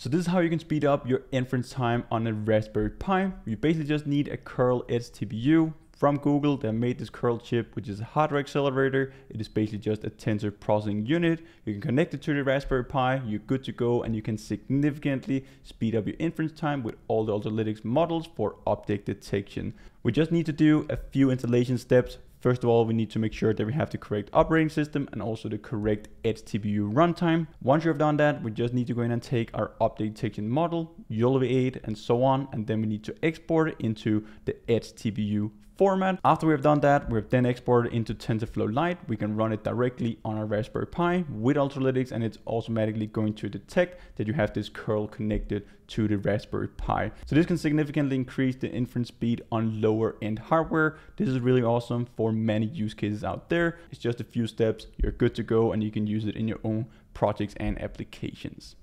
So this is how you can speed up your inference time on a Raspberry Pi. You basically just need a Coral Edge TPU from Google. They made this Coral chip, which is a hardware accelerator. It is basically just a Tensor Processing Unit. You can connect it to the Raspberry Pi, you're good to go, and you can significantly speed up your inference time with all the Ultralytics models for object detection. We just need to do a few installation steps. First of all, we need to make sure that we have the correct operating system and also the correct Edge TPU runtime. Once you have done that, we just need to go in and take our object detection model, YOLOv8 and so on, and then we need to export it into the Edge TPU format. After we have done that, we have then exported into TensorFlow Lite. We can run it directly on our Raspberry Pi with Ultralytics, and it's automatically going to detect that you have this curl connected to the Raspberry Pi. So this can significantly increase the inference speed on lower end hardware. This is really awesome for many use cases out there. It's just a few steps, you're good to go, and you can use it in your own projects and applications.